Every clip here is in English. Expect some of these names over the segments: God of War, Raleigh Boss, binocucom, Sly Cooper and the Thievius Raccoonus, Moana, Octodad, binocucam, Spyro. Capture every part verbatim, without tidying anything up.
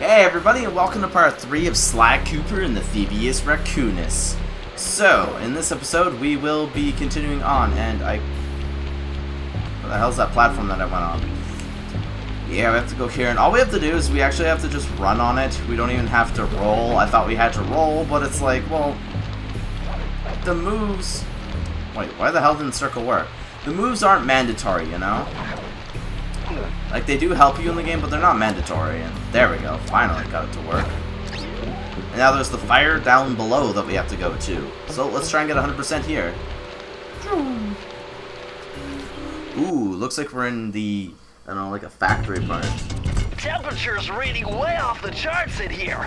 Hey everybody, and welcome to part three of Sly Cooper and the Thievius Raccoonus. So, in this episode we will be continuing on, and I... what the hell's that platform that I went on? Yeah, we have to go here, and all we have to do is we actually have to just run on it. We don't even have to roll. I thought we had to roll, but it's like, well... the moves... wait, why the hell didn't circle work? The moves aren't mandatory, you know? Like, they do help you in the game, but they're not mandatory. And there we go. Finally got it to work. And now there's the fire down below that we have to go to. So let's try and get one hundred percent here. Ooh, looks like we're in the, I don't know, like a factory part. Temperature's reading way off the charts in here.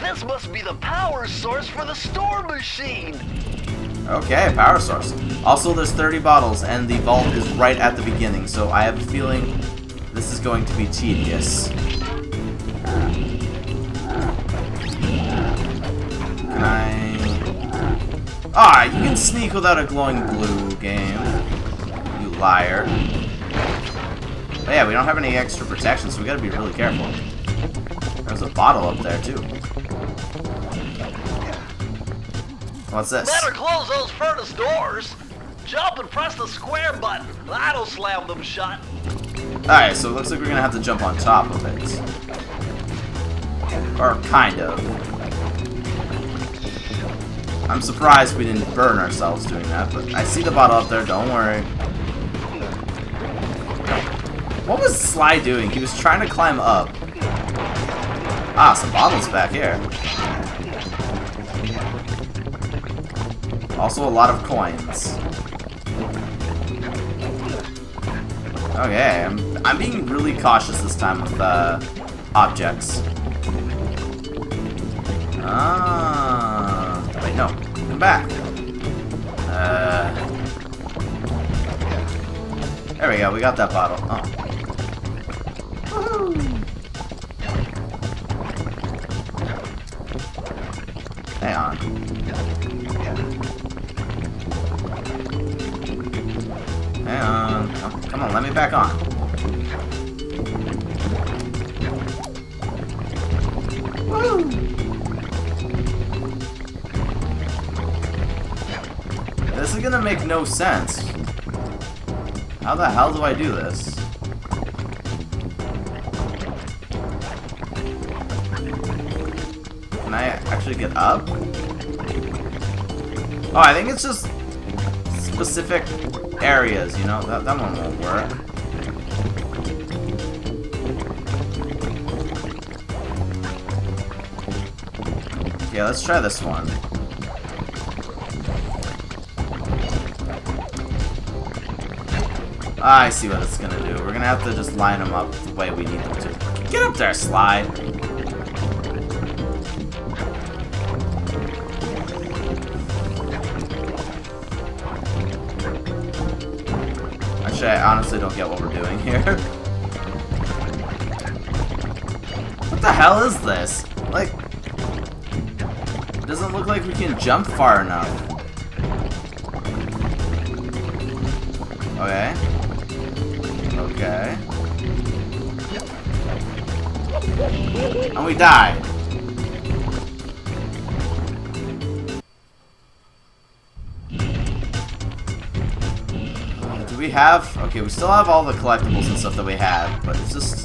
This must be the power source for the storm machine. Okay, power source. Also, there's thirty bottles, and the vault is right at the beginning, so I have a feeling this is going to be tedious. Can I... ah, you can sneak without a glowing blue, game. You liar. But yeah, we don't have any extra protection, so we gotta be really careful. There's a bottle up there, too. What's this? Better close those furnace doors. Jump and press the square button. That'll slam them shut. Alright, so it looks like we're gonna have to jump on top of it. Or kind of. I'm surprised we didn't burn ourselves doing that, but I see the bottle up there, don't worry. What was Sly doing? He was trying to climb up. Ah, some bottles back here. Also a lot of coins. Okay, I'm, I'm being really cautious this time with uh, objects. Ah, wait, no, come back. Uh, there we go, we got that bottle. Oh. Woohoo! Hang on. Hang on. Oh, come on, let me back on. Woo! This is gonna make no sense. How the hell do I do this? Can I actually get up? Oh, I think it's just specific areas, you know, that, that one won't work. Yeah, let's try this one. Ah, I see what it's gonna do. We're gonna have to just line them up the way we need them to. Get up there, Sly! I honestly don't get what we're doing here. What the hell is this? Like, it doesn't look like we can jump far enough. Okay. Okay. And we died. We have, okay, we still have all the collectibles and stuff that we had, but it's just...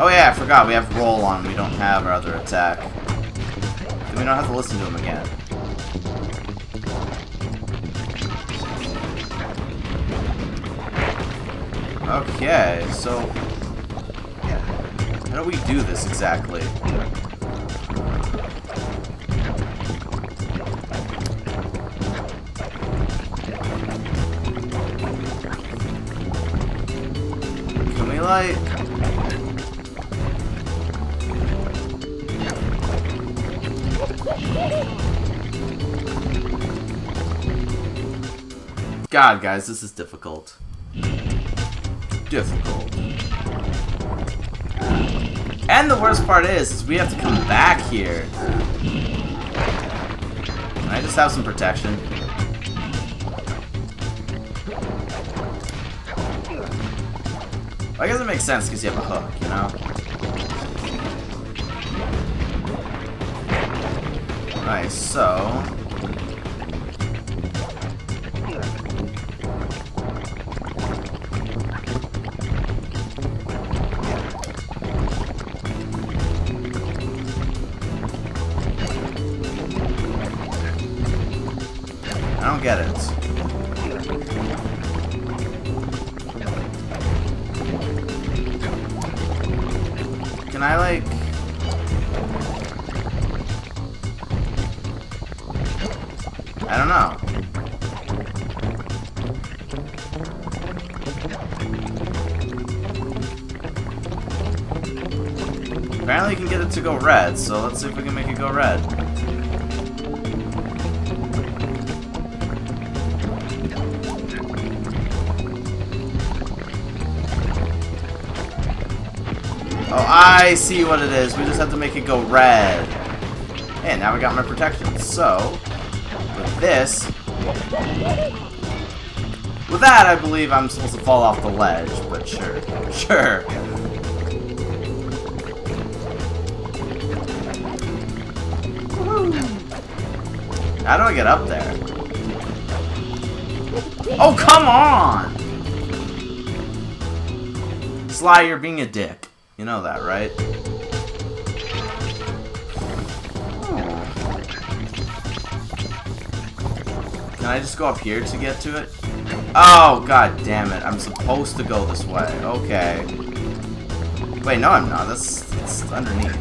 oh yeah, I forgot, we have roll on, we don't have our other attack. We don't have to listen to him again. Okay, so... how do we do this exactly? Like, God, guys, this is difficult. Difficult. And the worst part is, is we have to come back here. Can I just have some protection? I guess it makes sense because you have a hook, you know? Alright, so... I don't get it. Can I, like... I don't know. Apparently you can get it to go red, so let's see if we can make it go red. Oh, I see what it is. We just have to make it go red. And now I got my protection. So, with this... With that, I believe I'm supposed to fall off the ledge, but sure. Sure. How do I get up there? Oh, come on! Sly, you're being a dick. You know that, right? Hmm. Can I just go up here to get to it? Oh, god damn it. I'm supposed to go this way. Okay. Wait, no, I'm not. That's, that's underneath.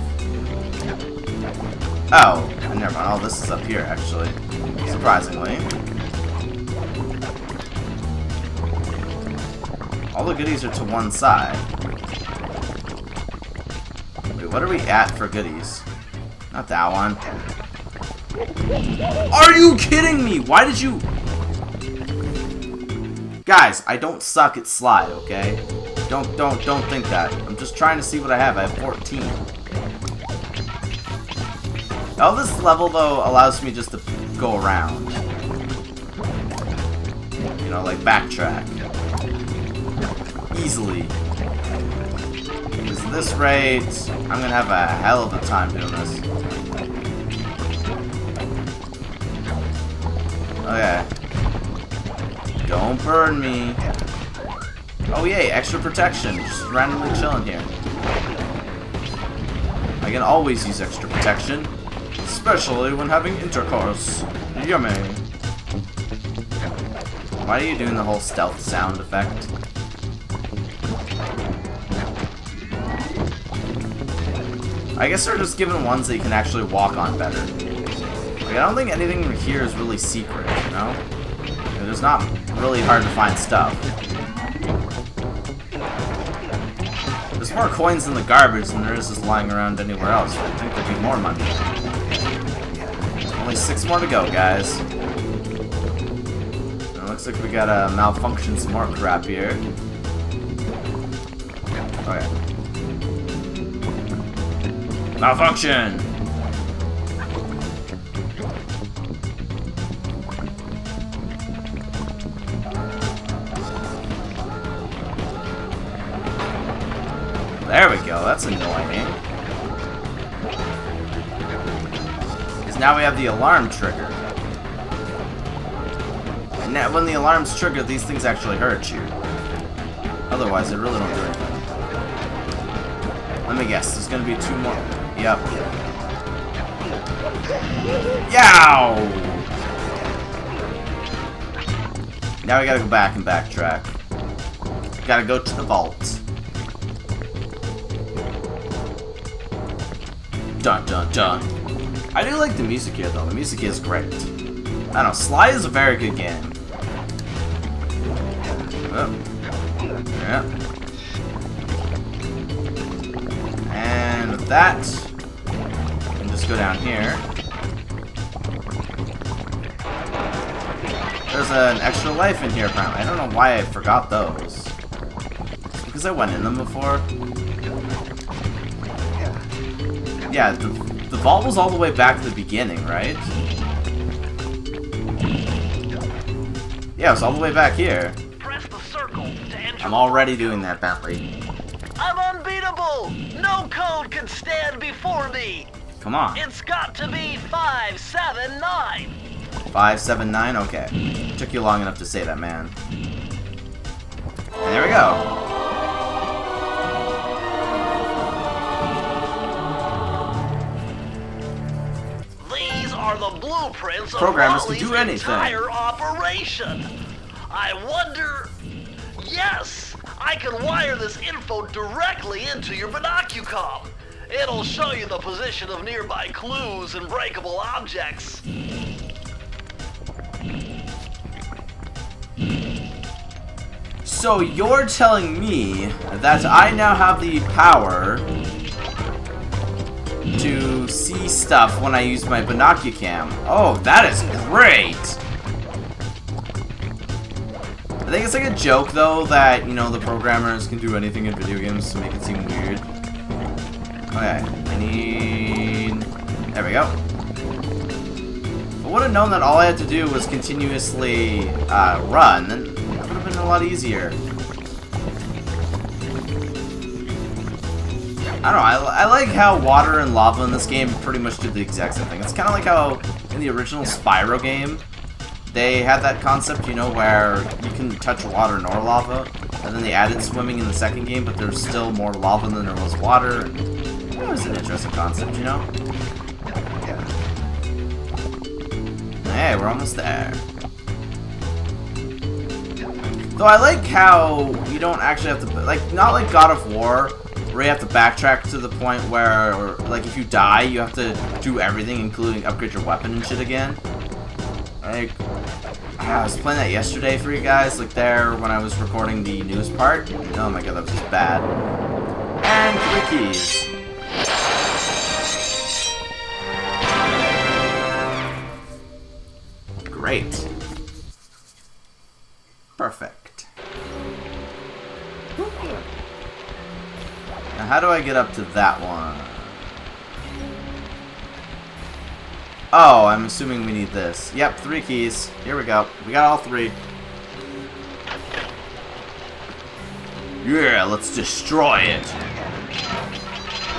Oh, never mind. All this is up here, actually. Surprisingly. All the goodies are to one side. What are we at for goodies? Not that one. Are you kidding me? Why did you... Guys, I don't suck at Sly, okay? Don't, don't, don't think that. I'm just trying to see what I have. I have fourteen. Now this level, though, allows me just to go around. You know, like backtrack. Easily. At this rate, I'm gonna have a hell of a time doing this. Okay. Don't burn me. Oh yay, extra protection. Just randomly chilling here. I can always use extra protection. Especially when having intercourse. Yummy. Why are you doing the whole stealth sound effect? I guess they're just given ones that you can actually walk on better. Like, I don't think anything here is really secret, you know? There's not really hard to find stuff. There's more coins in the garbage than there is just lying around anywhere else. I think there'd be more money. Only six more to go, guys. It looks like we got a malfunction some more crap here. Okay. Malfunction! There we go, that's annoying. Because now we have the alarm trigger. And now when the alarms trigger, these things actually hurt you. Otherwise, they really don't do anything. Let me guess, there's gonna be two more. Yep. Yow! Now we gotta go back and backtrack. Gotta go to the vault. Dun dun dun. I do like the music here though. The music is great. I don't know, Sly is a very good game. Oh. Yeah. And with that... go down here. There's an extra life in here apparently. I don't know why I forgot those. Because I went in them before. Yeah, the, the vault was all the way back to the beginning, right? Yeah, it was all the way back here. Press the circle to enter I'm already doing that badly. I'm unbeatable! No code can stand before me! Come on. It's got to be five seven nine! five seven nine? Okay. Took you long enough to say that, man. And there we go. Are the blueprints Programmers of Wally's entire operation. I wonder... Yes! I can wire this info directly into your binocucom. It'll show you the position of nearby clues and breakable objects. So you're telling me that I now have the power to see stuff when I use my binocucam. Oh, that is great! I think it's like a joke, though, that, you know, the programmers can do anything in video games to make it seem weird. Okay, I need... There we go. I would have known that all I had to do was continuously uh, run, and that would have been a lot easier. I don't know, I, I like how water and lava in this game pretty much did the exact same thing. It's kind of like how in the original Spyro game, they had that concept, you know, where you can touch water nor lava, and then they added swimming in the second game, but there's still more lava than there was water. It was an interesting concept, you know? Yeah. Hey, we're almost there. Though I like how you don't actually have to, like, not like God of War, where you have to backtrack to the point where, or, like, if you die, you have to do everything, including upgrade your weapon and shit again. Like, I was playing that yesterday for you guys, like, there, when I was recording the news part. Oh my god, that was just bad. And three keys. Great. Perfect. Now, how do I get up to that one? Oh, I'm assuming we need this. Yep, three keys. Here we go. We got all three. Yeah, let's destroy it.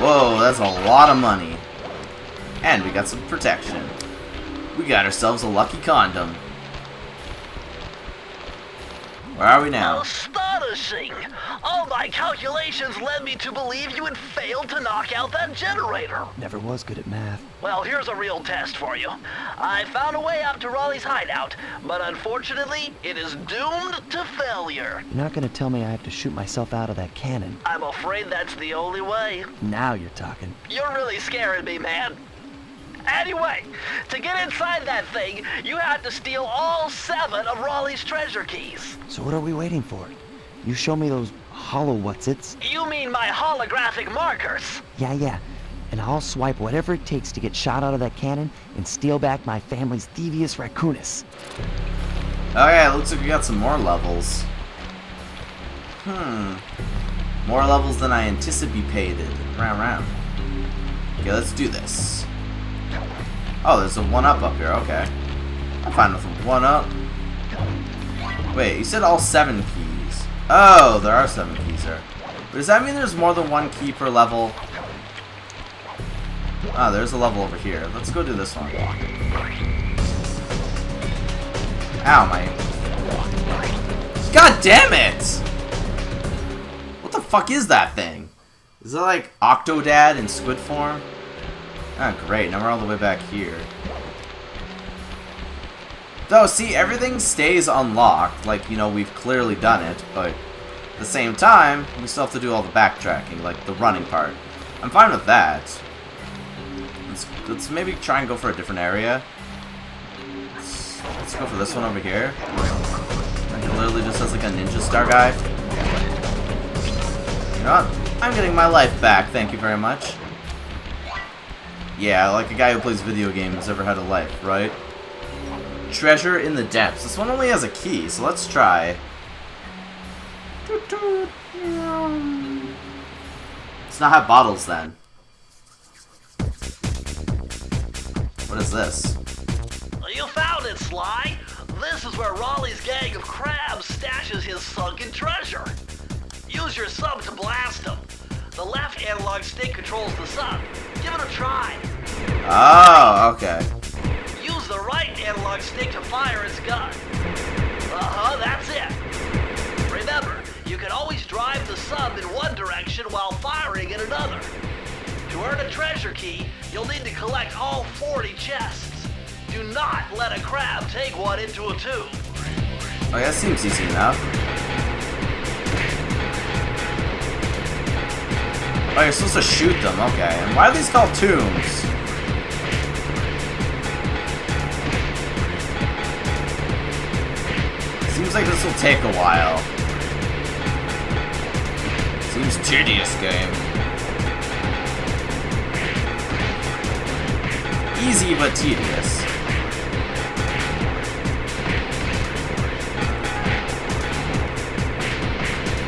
Whoa, that's a lot of money. And we got some protection. We got ourselves a lucky condom. Where are we now? Astonishing! All my calculations led me to believe you had failed to knock out that generator. Never was good at math. Well, here's a real test for you. I found a way out to Raleigh's hideout, but unfortunately, it is doomed to failure. You're not gonna tell me I have to shoot myself out of that cannon. I'm afraid that's the only way. Now you're talking. You're really scaring me, man. Anyway, to get inside that thing, you had to steal all seven of Raleigh's treasure keys. So what are we waiting for? You show me those hollow whatsits. You mean my holographic markers? Yeah, yeah. And I'll swipe whatever it takes to get shot out of that cannon and steal back my family's Thievius Raccoonus. Oh yeah, looks like we got some more levels. Hmm. More levels than I anticipated. Round, round. Okay, let's do this. Oh, there's a one-up up here, okay. I'm fine with a one-up. Wait, you said all seven keys. Oh, there are seven keys there. But does that mean there's more than one key per level? Ah, oh, there's a level over here. Let's go do this one. Ow, my... God damn it! What the fuck is that thing? Is it like Octodad in squid form? Ah, great, now we're all the way back here. Though, see, everything stays unlocked, like, you know, we've clearly done it, but at the same time, we still have to do all the backtracking, like, the running part. I'm fine with that. Let's, let's maybe try and go for a different area. Let's, let's go for this one over here. Like, it literally just has, like, a ninja star guy. You know what? I'm getting my life back, thank you very much. Yeah, like a guy who plays video games has ever had a life, right? Treasure in the depths. This one only has a key, so let's try. Let's not have bottles then. What is this? You found it, Sly! This is where Raleigh's gang of crabs stashes his sunken treasure. Use your sub to blast them. The left analog stick controls the sub. Give it a try. Oh, okay. Use the right analog stick to fire its gun. Uh-huh, that's it. Remember, you can always drive the sub in one direction while firing in another. To earn a treasure key, you'll need to collect all forty chests. Do not let a crab take one into a tube. Oh, that seems easy enough. Oh, you're supposed to shoot them, okay. And why are these called tombs? Seems like this will take a while. Seems tedious game. Easy but tedious.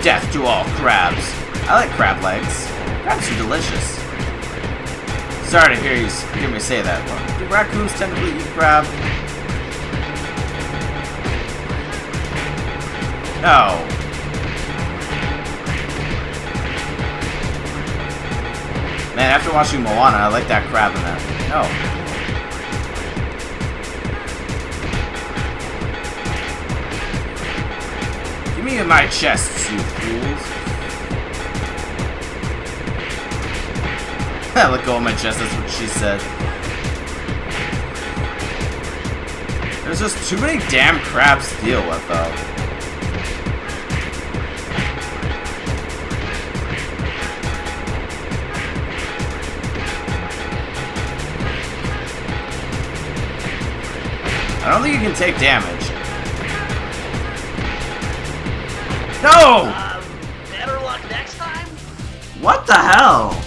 Death to all crabs. I like crab legs. Crabs are delicious. Sorry to hear you hear me say that one. Do raccoons tend to eat crab? No. Man, after watching Moana, I like that crab in that. No. Give me my chests, you fools. I let go of my chest, that's what she said. There's just too many damn crabs to deal with, though. I don't think you can take damage. No! Uh, better luck next time? What the hell?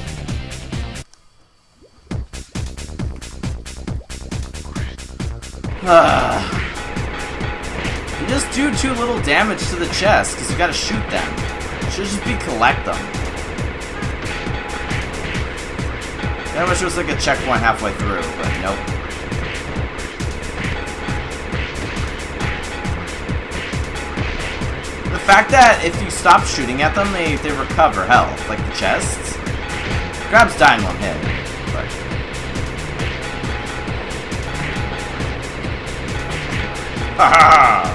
You just do too little damage to the chest, because you gotta shoot them. It should just be collect them. I wish it was like a checkpoint halfway through, but nope. The fact that if you stop shooting at them, they, they recover health, like the chests. Crabs die in one hit. But... Ah!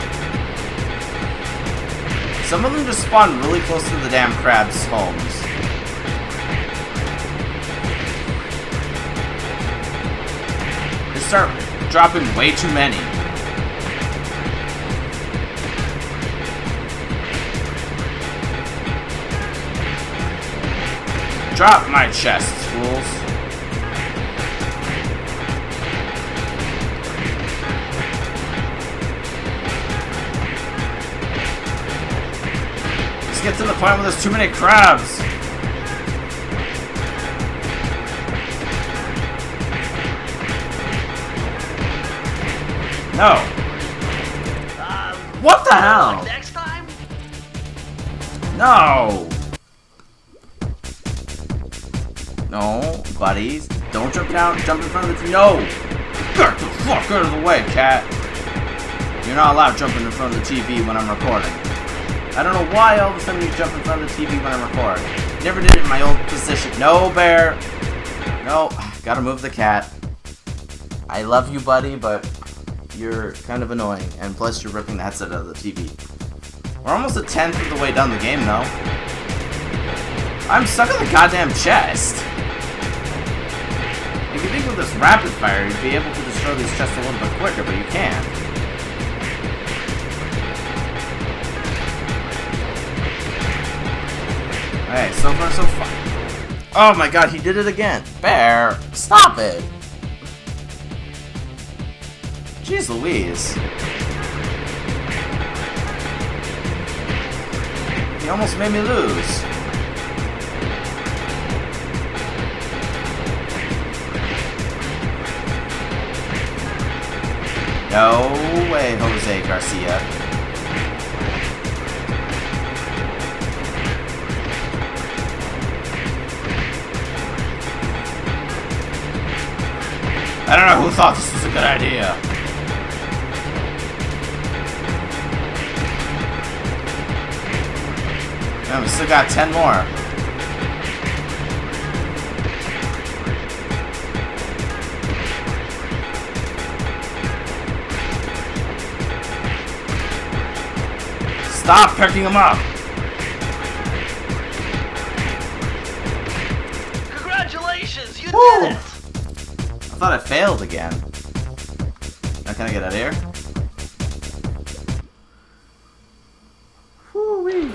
Some of them just spawn really close to the damn crabs' homes. They start dropping way too many. Drop my chests, fools. Let's get to the point where there's too many crabs. No. Uh, what the hell? Next time? No. No, buddies. Don't jump down. Jump in front of the... No! Get the fuck out of the way, cat. You're not allowed jumping in front of the T V when I'm recording. I don't know why all of a sudden you jump in front of the T V when I record. Never did it in my old position. No, bear. No. Gotta move the cat. I love you, buddy, but you're kind of annoying. And plus, you're ripping the headset out of the T V. We're almost a tenth of the way down the game, though. I'm stuck in the goddamn chest. If you think with this rapid fire, you'd be able to destroy these chests a little bit quicker, but you can't. Alright, so far so far. Oh my god, he did it again! Bear! Stop it! Jeez Louise. He almost made me lose. No way, Jose Garcia. I don't know who thought this was a good idea. And we still got ten more. Stop picking them up! Congratulations, you Woo! Did it! I thought I failed again. Now can I get out of here? Woo-wee.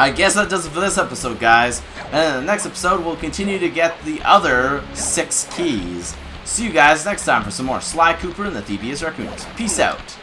I guess that does it for this episode, guys. And in the next episode, we'll continue to get the other six keys. See you guys next time for some more Sly Cooper and the Thievius Raccoonus. Peace out.